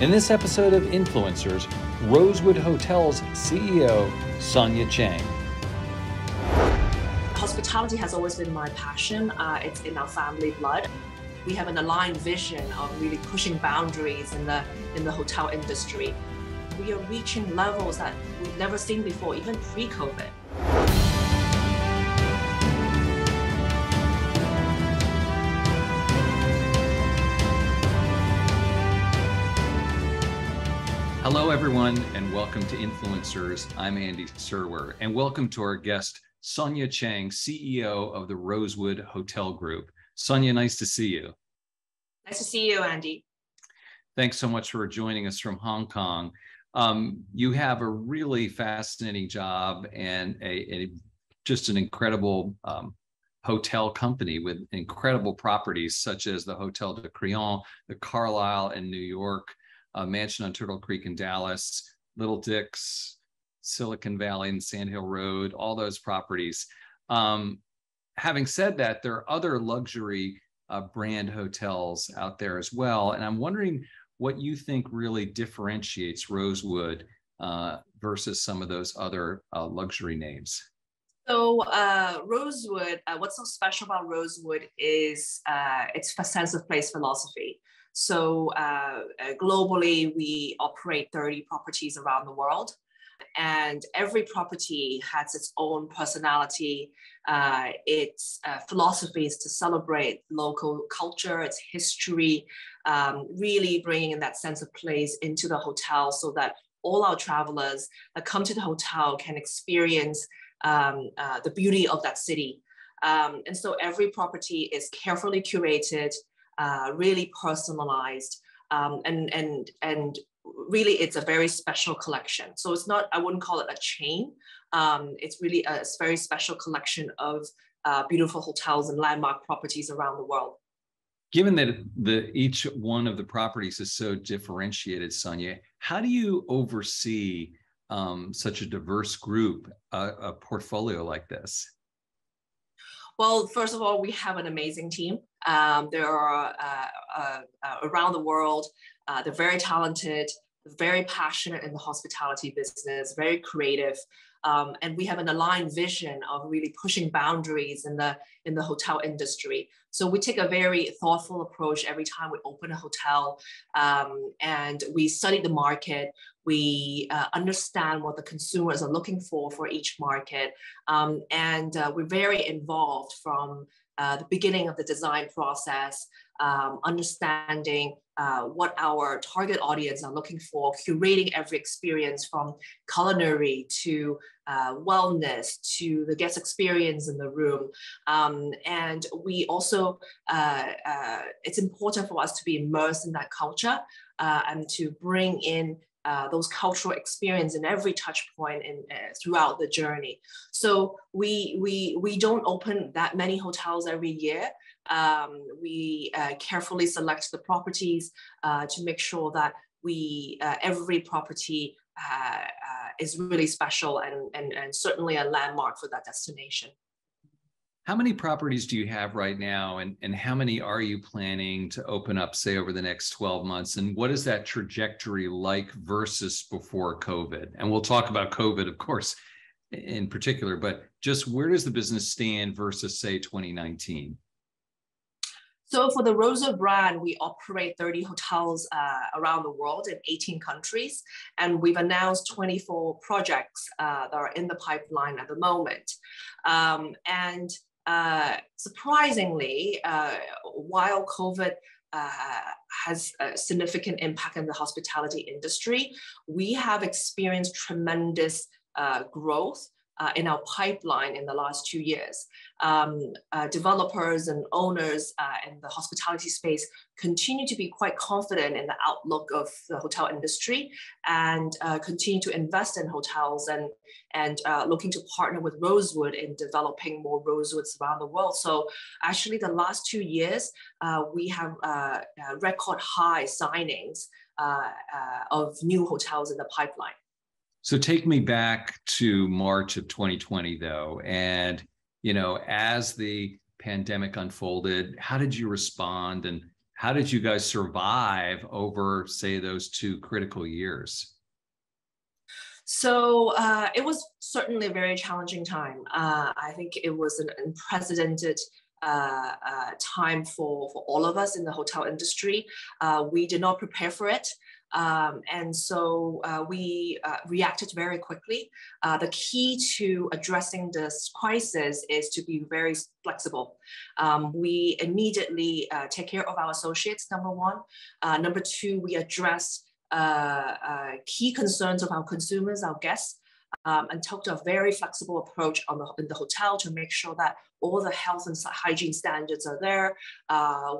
In this episode of Influencers, Rosewood Hotels CEO, Sonia Cheng. Hospitality has always been my passion. It's in our family blood. We have an aligned vision of really pushing boundaries in the hotel industry. We are reaching levels that we've never seen before, even pre-COVID. Hello, everyone, and welcome to Influencers. I'm Andy Serwer, and welcome to our guest, Sonia Cheng, CEO of the Rosewood Hotel Group. Sonia, nice to see you. Nice to see you, Andy. Thanks so much for joining us from Hong Kong. You have a really fascinating job and just an incredible hotel company with incredible properties such as the Hotel de Crillon, the Carlyle in New York, Mansion on Turtle Creek in Dallas, Little Dix, Silicon Valley and Sand Hill Road, all those properties. Having said that, there are other luxury brand hotels out there as well. And I'm wondering what you think really differentiates Rosewood versus some of those other luxury names. So Rosewood, what's so special about Rosewood is its sense of place philosophy. So globally, we operate 30 properties around the world. And every property has its own personality. Its philosophy is to celebrate local culture, its history, really bringing in that sense of place into the hotel so that all our travelers that come to the hotel can experience the beauty of that city. And so every property is carefully curated, really personalized, and really, it's a very special collection. So it's not, I wouldn't call it a chain. It's really a very special collection of beautiful hotels and landmark properties around the world. Given that each one of the properties is so differentiated, Sonia, how do you oversee such a diverse group, a portfolio like this? Well, first of all, we have an amazing team. There are around the world, they're very talented, very passionate in the hospitality business, very creative. And we have an aligned vision of really pushing boundaries in the hotel industry. So we take a very thoughtful approach every time we open a hotel, and we study the market. We understand what the consumers are looking for each market. And we're very involved from the beginning of the design process, understanding what our target audience are looking for, curating every experience from culinary to wellness to the guest experience in the room. And we also, it's important for us to be immersed in that culture and to bring in those cultural experience in every touch point and throughout the journey. So we don't open that many hotels every year. We carefully select the properties to make sure that we every property is really special and certainly a landmark for that destination. How many properties do you have right now, and how many are you planning to open up, say, over the next 12 months? And what is that trajectory like versus before COVID? And we'll talk about COVID, of course, in particular, but just where does the business stand versus, say, 2019? So for the Rosewood brand, we operate 30 hotels around the world in 18 countries, and we've announced 24 projects that are in the pipeline at the moment. And surprisingly, while COVID has a significant impact on the hospitality industry, we have experienced tremendous growth in our pipeline in the last 2 years. Developers and owners in the hospitality space continue to be quite confident in the outlook of the hotel industry and continue to invest in hotels and looking to partner with Rosewood in developing more Rosewoods around the world. So actually the last 2 years, we have record high signings of new hotels in the pipeline. So take me back to March of 2020, though, and as the pandemic unfolded, how did you respond, and How did you guys survive over, say, those two critical years? So it was certainly a very challenging time. I think it was an unprecedented time for all of us in the hotel industry. We did not prepare for it. And so we reacted very quickly. The key to addressing this crisis is to be very flexible. We immediately take care of our associates, number one. Number two, we address key concerns of our consumers, our guests, and took a very flexible approach in the hotel to make sure that all the health and hygiene standards are there.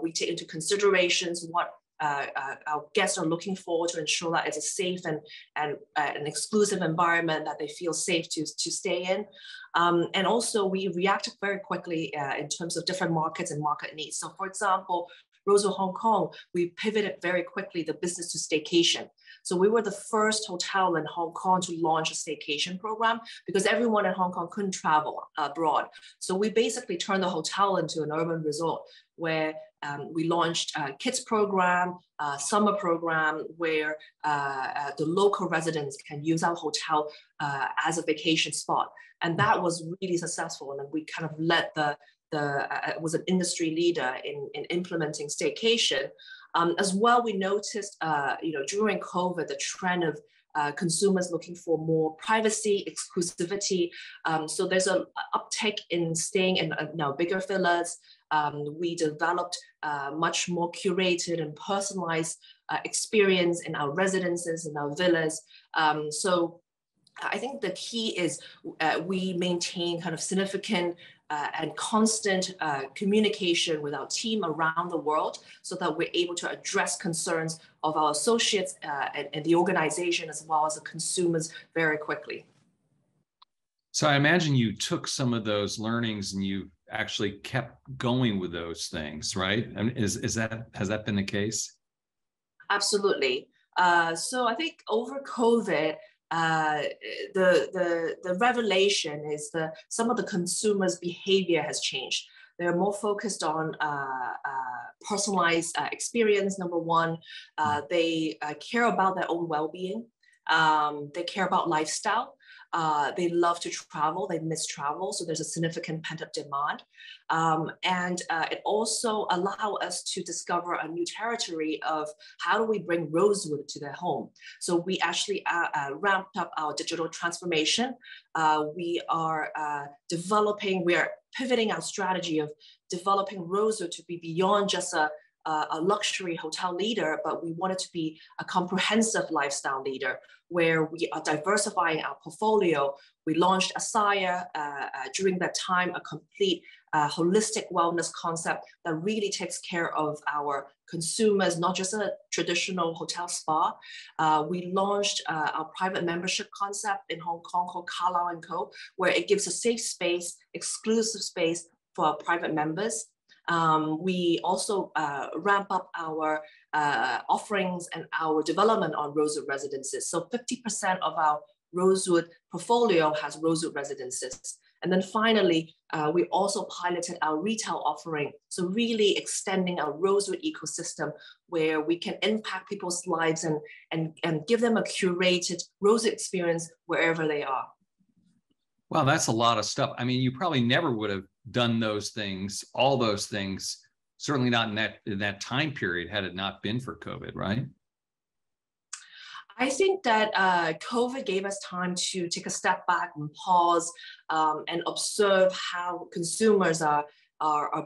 We take into considerations what our guests are looking for to ensure that it's a safe and an exclusive environment that they feel safe to stay in. And also we reacted very quickly in terms of different markets and market needs. So for example, Rosewood Hong Kong, we pivoted very quickly the business to staycation. So we were the first hotel in Hong Kong to launch a staycation program because everyone in Hong Kong couldn't travel abroad. So we basically turned the hotel into an urban resort where we launched a kids program, summer program, where the local residents can use our hotel as a vacation spot. And that was really successful. And then we kind of led was an industry leader in implementing staycation. As well, we noticed, during COVID, the trend of consumers looking for more privacy, exclusivity. So there's an uptick in staying in now bigger villas. We developed much more curated and personalized experience in our residences, in our villas. So I think the key is we maintain kind of significant and constant communication with our team around the world so that we're able to address concerns of our associates and the organization as well as the consumers very quickly. So I imagine you took some of those learnings and you actually kept going with those things, right? And has that been the case? Absolutely. So I think over COVID, the revelation is that some of the consumers' behavior has changed. They're more focused on personalized experience, number one. They care about their own well-being. They care about lifestyle. They love to travel, they miss travel, so there's a significant pent-up demand. And it also allows us to discover a new territory of how do we bring Rosewood to their home. So we actually ramped up our digital transformation. We are pivoting our strategy of developing Rosewood to be beyond just a luxury hotel leader, but we wanted to be a comprehensive lifestyle leader where we are diversifying our portfolio. We launched Asaya during that time, a complete holistic wellness concept that really takes care of our consumers, not just a traditional hotel spa. We launched our private membership concept in Hong Kong called Carlyle & Co., where it gives a safe space, exclusive space for our private members. We also ramp up our offerings and our development on Rosewood residences. So 50% of our Rosewood portfolio has Rosewood residences. And then finally, we also piloted our retail offering. So really extending our Rosewood ecosystem where we can impact people's lives and give them a curated Rosewood experience wherever they are. Wow, that's a lot of stuff. I mean, you probably never would have done those things, all those things, certainly not in that time period had it not been for COVID, right? I think that COVID gave us time to take a step back and pause and observe how consumers are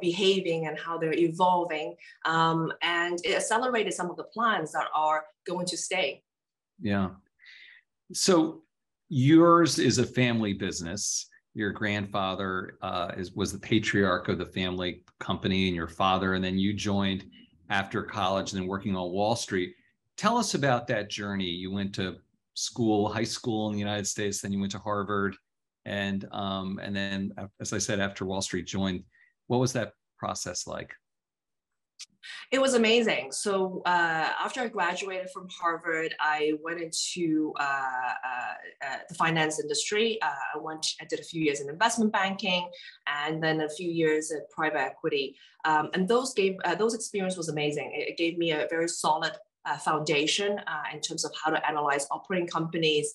behaving and how they're evolving. And it accelerated some of the plans that are going to stay. Yeah. So yours is a family business. Your grandfather was the patriarch of the family company and your father, and then you joined after college and then working on Wall Street. Tell us about that journey. You went to school, high school in the United States, then you went to Harvard. And then, as I said, after Wall Street joined, what was that process like? It was amazing. So after I graduated from Harvard, I went into the finance industry. I did a few years in investment banking, and then a few years at private equity. And those experience was amazing. It gave me a very solid foundation in terms of how to analyze operating companies,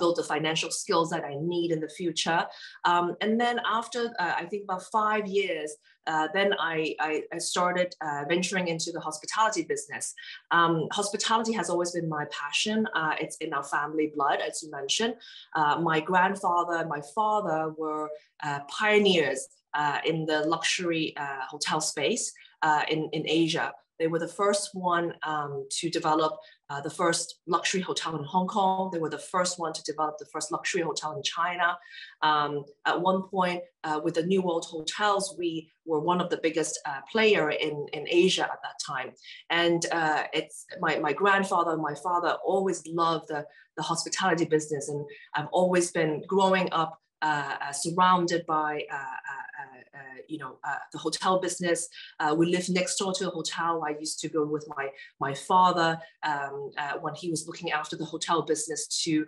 build the financial skills that I need in the future. And then after, I think about 5 years, then I started venturing into the hospitality business. Hospitality has always been my passion. It's in our family blood, as you mentioned. My grandfather and my father were pioneers in the luxury hotel space in Asia. They were the first one to develop the first luxury hotel in Hong Kong. They were the first one to develop the first luxury hotel in China. At one point, with the New World Hotels, we were one of the biggest player in Asia at that time. And it's my grandfather and my father always loved the hospitality business. And I've always been growing up surrounded by the hotel business. We lived next door to a hotel. I used to go with my father when he was looking after the hotel business to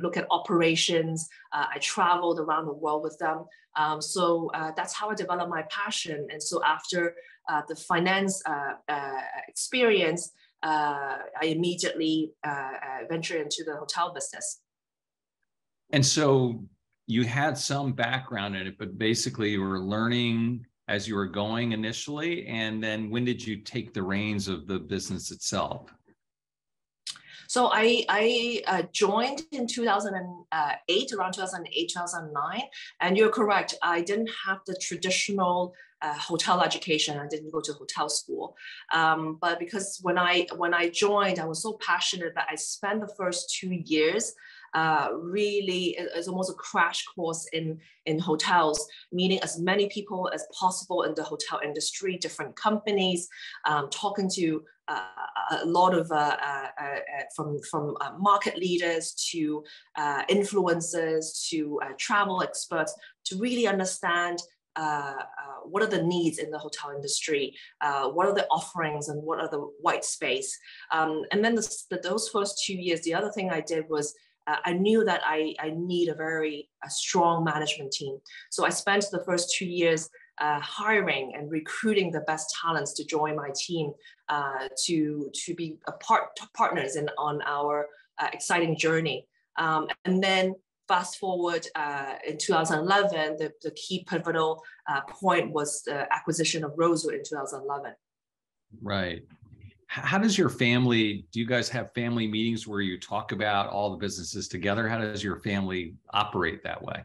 look at operations. I traveled around the world with them. So that's how I developed my passion. And so after the finance experience, I immediately ventured into the hotel business. And so you had some background in it, but basically you were learning as you were going initially. And then when did you take the reins of the business itself? So I joined in 2008, around 2008, 2009. And you're correct, I didn't have the traditional hotel education. I didn't go to hotel school. But because when I joined, I was so passionate that I spent the first 2 years really is almost a crash course in hotels, meeting as many people as possible in the hotel industry, different companies, talking to a lot of from market leaders to influencers to travel experts to really understand what are the needs in the hotel industry? What are the offerings and what are the white space? And then those first 2 years, the other thing I did was I knew that I need a very strong management team. So I spent the first 2 years hiring and recruiting the best talents to join my team to be partners on our exciting journey. And then fast forward in 2011, the key pivotal point was the acquisition of Rosewood in 2011. Right. How does your family, do you guys have family meetings where you talk about all the businesses together? How does your family operate that way?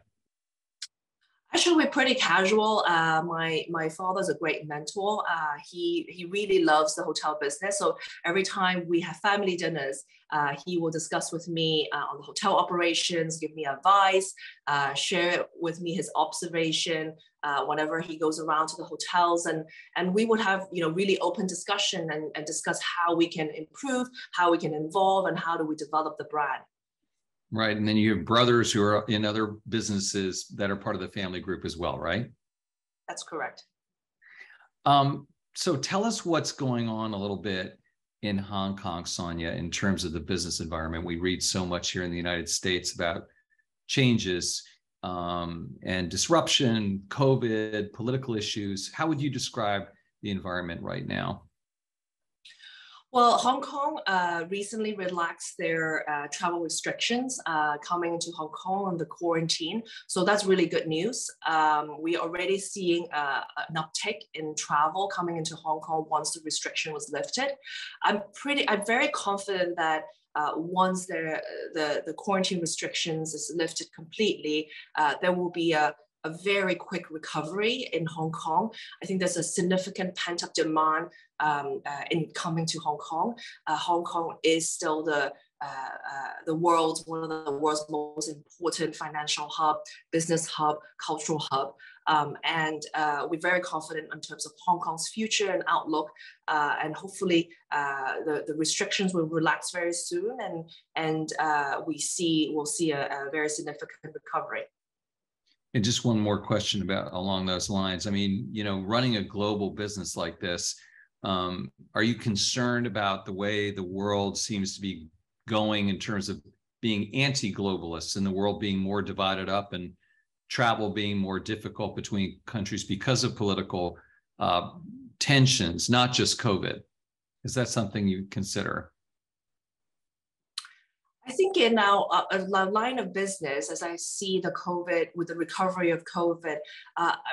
Actually, we're pretty casual. My father's a great mentor. He really loves the hotel business. So every time we have family dinners, he will discuss with me on the hotel operations, give me advice, share with me his observation whenever he goes around to the hotels. And we would have really open discussion and discuss how we can improve, how we can involve, and how do we develop the brand. Right. And then you have brothers who are in other businesses that are part of the family group as well, right? That's correct. So tell us what's going on a little bit in Hong Kong, Sonia, in terms of the business environment. We read so much here in the United States about changes and disruption, COVID, political issues. How would you describe the environment right now? Well, Hong Kong recently relaxed their travel restrictions coming into Hong Kong on the quarantine. So that's really good news. We are already seeing an uptick in travel coming into Hong Kong once the restriction was lifted. I'm very confident that once the quarantine restrictions is lifted completely, there will be a very quick recovery in Hong Kong. I think there's a significant pent-up demand in coming to Hong Kong. Hong Kong is still one of the world's most important financial hub, business hub, cultural hub. And we're very confident in terms of Hong Kong's future and outlook. And hopefully the restrictions will relax very soon and we'll see a very significant recovery. And just one more question along those lines. I mean, running a global business like this, Are you concerned about the way the world seems to be going in terms of being anti-globalists and the world being more divided up and travel being more difficult between countries because of political tensions, not just COVID? Is that something you consider? I think in our line of business, as I see the COVID, with the recovery of COVID,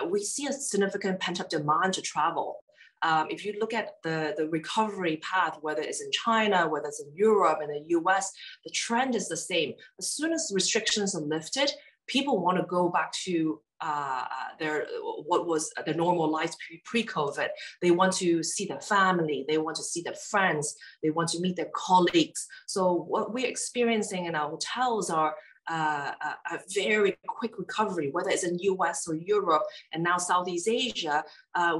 we see a significant pent-up demand to travel. If you look at the recovery path, whether it's in China, whether it's in Europe and the US, the trend is the same. As soon as restrictions are lifted, people want to go back to what was the normal life pre-COVID. They want to see their family, they want to see their friends, they want to meet their colleagues. So what we're experiencing in our hotels are a very quick recovery, whether it's in US or Europe and now Southeast Asia.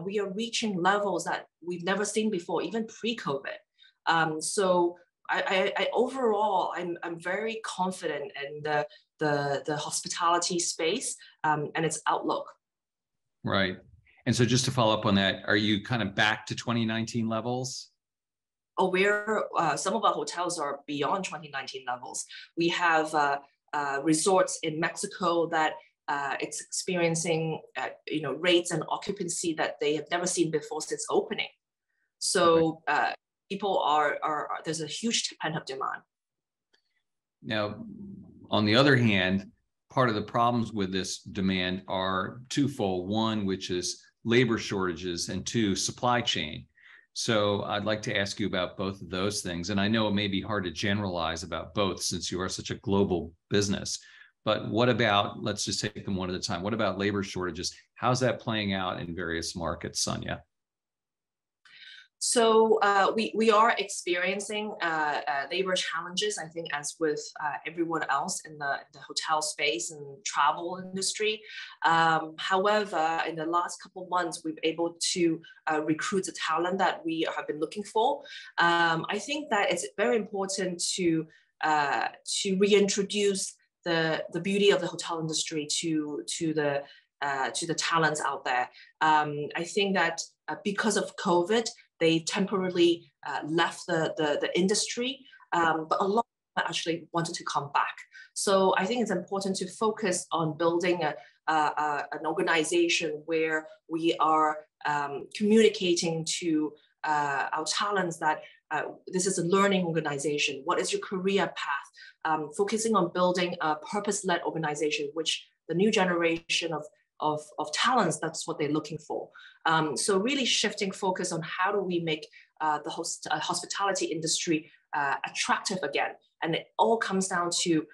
We are reaching levels that we've never seen before, even pre-COVID. So overall, I'm very confident in the hospitality space and its outlook. Right. And so just to follow up on that, are you kind of back to 2019 levels? Oh, we're, some of our hotels are beyond 2019 levels. We have resorts in Mexico that it's experiencing rates and occupancy that they have never seen before since opening. So people are there's a huge pent-up demand. Now, on the other hand, part of the problems with this demand are twofold. One, which is labor shortages, and two, supply chain. So I'd like to ask you about both of those things. And I know it may be hard to generalize about both since you are such a global business, but what about, let's just take them one at a time. What about labor shortages? How's that playing out in various markets, Sonia? So we are experiencing labor challenges, I think, as with everyone else in the hotel space and travel industry. However, in the last couple of months, we've been able to recruit the talent that we have been looking for. I think that it's very important to reintroduce the beauty of the hotel industry to the talents out there. I think that because of COVID, they temporarily left the industry, but a lot of them actually wanted to come back. So I think it's important to focus on building an organization where we are communicating to our talents that this is a learning organization. What is your career path? Focusing on building a purpose-led organization, which the new generation of talents, that's what they're looking for. So really shifting focus on how do we make the hospitality industry attractive again. And it all comes down to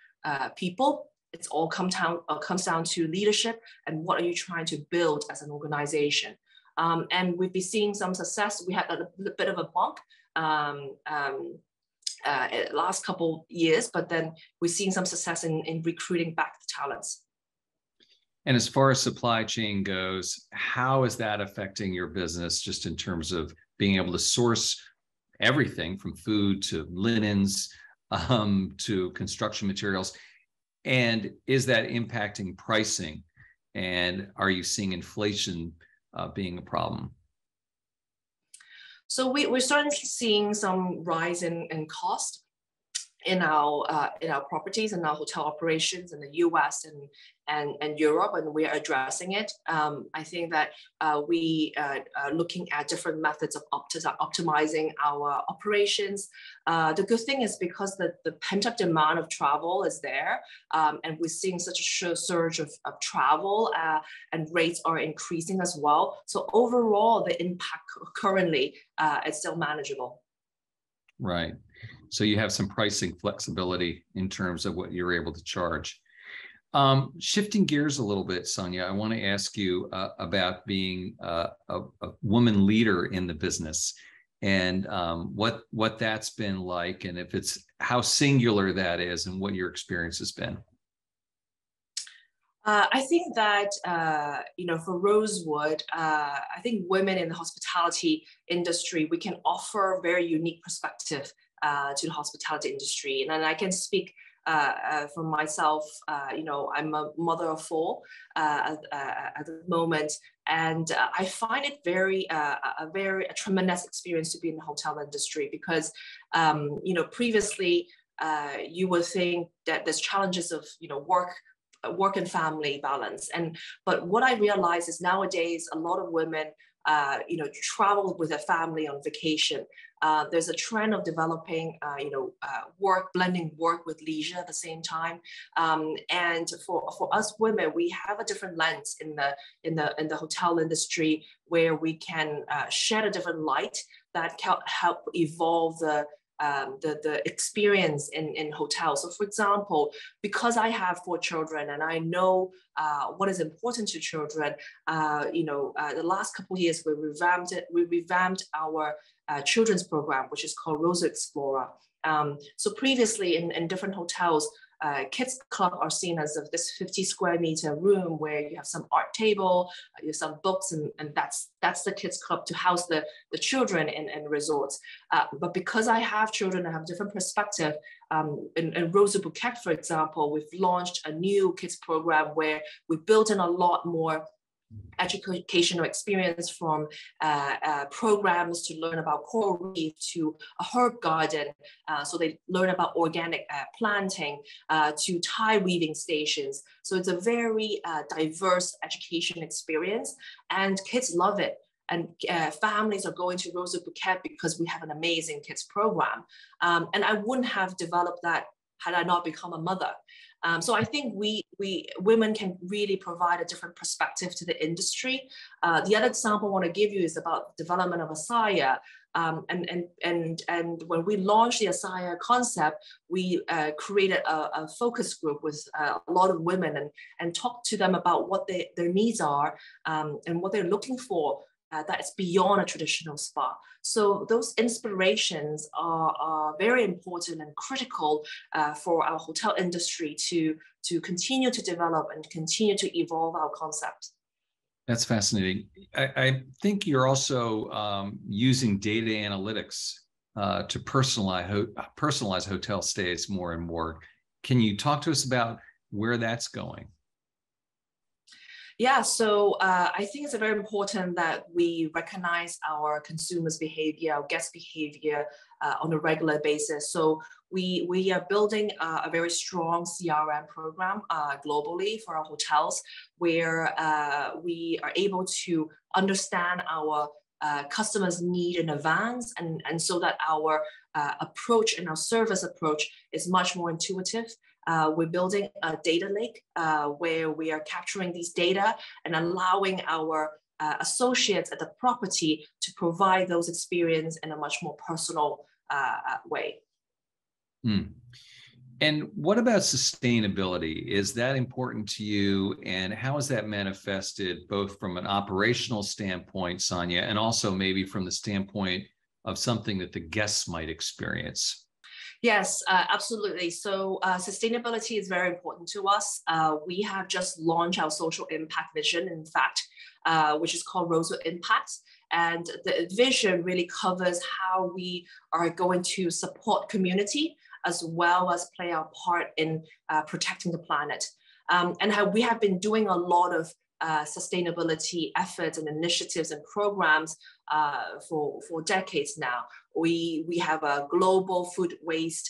people. It's all comes down to leadership and what are you trying to build as an organization. And we've been seeing some success. We had a little bit of a bump last couple years, but then we're seeing some success in recruiting back the talents. And as far as supply chain goes, how is that affecting your business just in terms of being able to source everything from food to linens to construction materials? And is that impacting pricing? And are you seeing inflation being a problem? So we're certainly seeing some rise in cost in our properties and our hotel operations in the US and Europe, and we are addressing it. I think that we are looking at different methods of optimizing our operations. The good thing is because the pent-up demand of travel is there, and we're seeing such a surge of travel, and rates are increasing as well. So overall, the impact currently is still manageable. Right. So you have some pricing flexibility in terms of what you're able to charge. Shifting gears a little bit, Sonia, I want to ask you about being a woman leader in the business and what that's been like, and if it's how singular that is and what your experience has been. I think that, for Rosewood, I think women in the hospitality industry, we can offer a very unique perspective to the hospitality industry. And I can speak for myself. You know, I'm a mother of four at the moment, and I find it very a tremendous experience to be in the hotel industry, because you know, previously you would think that there's challenges of, you know, work and family balance, but what I realize is nowadays a lot of women you know, travel with a family on vacation. There's a trend of developing, you know, blending work with leisure at the same time. And for us women, we have a different lens in the hotel industry, where we can shed a different light that can help evolve the experience in hotels. So for example, because I have four children and I know what is important to children, you know, the last couple of years we revamped our children's program, which is called Rosa Explorer. So previously in different hotels, kids club are seen as of this 50 square meter room where you have some art table, you have some books, and that's the kids club to house the children in resorts. But because I have children, I have a different perspective. In Rosewood Phuket, for example, we've launched a new kids program where we built in a lot more educational experience, from programs to learn about coral reef to a herb garden, so they learn about organic planting, to tie weaving stations. So it's a very diverse education experience, and kids love it. And families are going to Rosewood Phuket because we have an amazing kids program. And I wouldn't have developed that had I not become a mother. So I think we women can really provide a different perspective to the industry. The other example I want to give you is about development of Asaya. And when we launched the Asaya concept, we created a focus group with a lot of women, and talked to them about what their needs are, and what they're looking for. That is beyond a traditional spa. So those inspirations are very important and critical for our hotel industry to continue to develop and continue to evolve our concept. That's fascinating. I think you're also using data analytics to personalize hotel stays more and more. Can you talk to us about where that's going? Yeah, so I think it's very important that we recognize our consumers' behavior, our guest behavior on a regular basis. So we are building a very strong CRM program globally for our hotels, where we are able to understand our customers' need in advance, and so that our approach and our service approach is much more intuitive. We're building a data lake where we are capturing these data and allowing our associates at the property to provide those experiences in a much more personal way. Mm. And what about sustainability? Is that important to you? And how is that manifested both from an operational standpoint, Sonia, and also maybe from the standpoint of something that the guests might experience? Yes, absolutely. So sustainability is very important to us. We have just launched our social impact vision, in fact, which is called Rosewood Impact. And the vision really covers how we are going to support community as well as play our part in protecting the planet. And how we have been doing a lot of sustainability efforts and initiatives and programs for decades now. We have a global food waste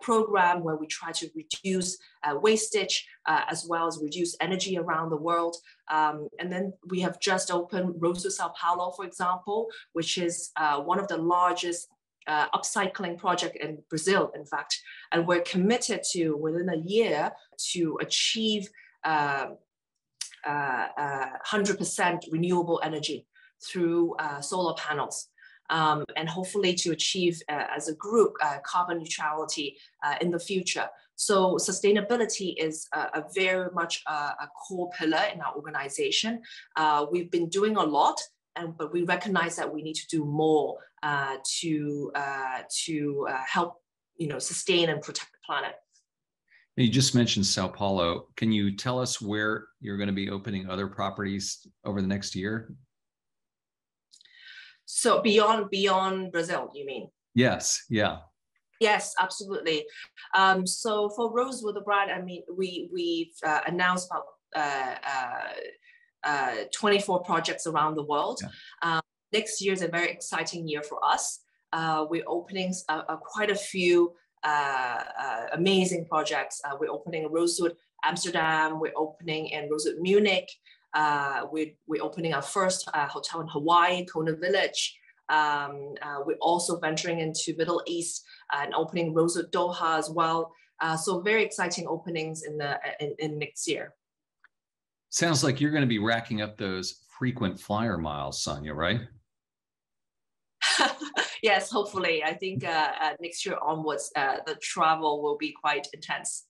program where we try to reduce wastage as well as reduce energy around the world. And then we have just opened Rosewood Sao Paulo, for example, which is one of the largest upcycling project in Brazil, in fact. And we're committed to, within a year, to achieve 100% renewable energy through solar panels, and hopefully to achieve as a group carbon neutrality in the future. So sustainability is a very much a core pillar in our organization. We've been doing a lot, but we recognize that we need to do more to help, you know, sustain and protect the planet. You just mentioned Sao Paulo. Can you tell us where you're going to be opening other properties over the next year? So beyond Brazil, you mean? Yes, yeah. Yes, absolutely. So for Rosewood, the brand, I mean, we've announced about 24 projects around the world. Yeah. Next year is a very exciting year for us. We're opening quite a few amazing projects. We're opening Rosewood Amsterdam. We're opening in Rosewood Munich. We're opening our first hotel in Hawaii, Kona Village. We're also venturing into Middle East and opening Rosewood Doha as well. So very exciting openings in next year. Sounds like you're going to be racking up those frequent flyer miles, Sonia, right? Yes, hopefully. I think next year onwards, the travel will be quite intense.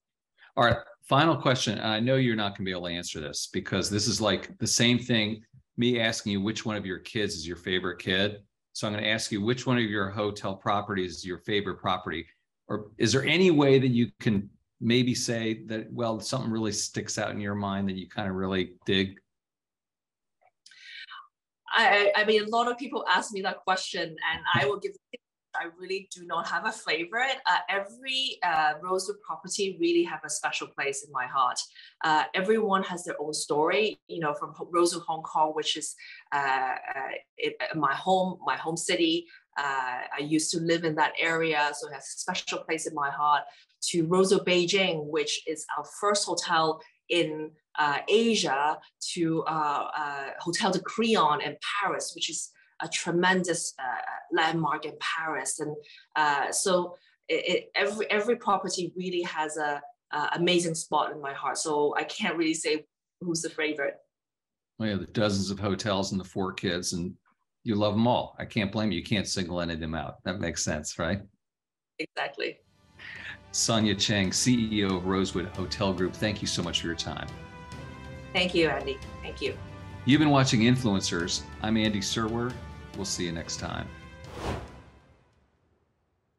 All right, final question. I know you're not going to be able to answer this because this is like the same thing, me asking you which one of your kids is your favorite kid. So I'm going to ask you which one of your hotel properties is your favorite property, or is there any way that you can maybe say that, well, something really sticks out in your mind that you kind of really dig? I mean, a lot of people ask me that question, and I will give. I really do not have a favorite. Every Rosewood property really have a special place in my heart. Everyone has their own story, you know, from Rosewood Hong Kong, which is my home city. I used to live in that area, so it has a special place in my heart, to Rosewood Beijing, which is our first hotel in Asia, to Hotel de Crillon in Paris, which is a tremendous landmark in Paris. And so every property really has an amazing spot in my heart. So I can't really say who's the favorite. Well, yeah, the dozens of hotels and the 4 kids, and you love them all. I can't blame you. You can't single any of them out. That makes sense, right? Exactly. Sonia Cheng, CEO of Rosewood Hotel Group, thank you so much for your time. Thank you, Andy. Thank you. You've been watching Influencers. I'm Andy Serwer. We'll see you next time.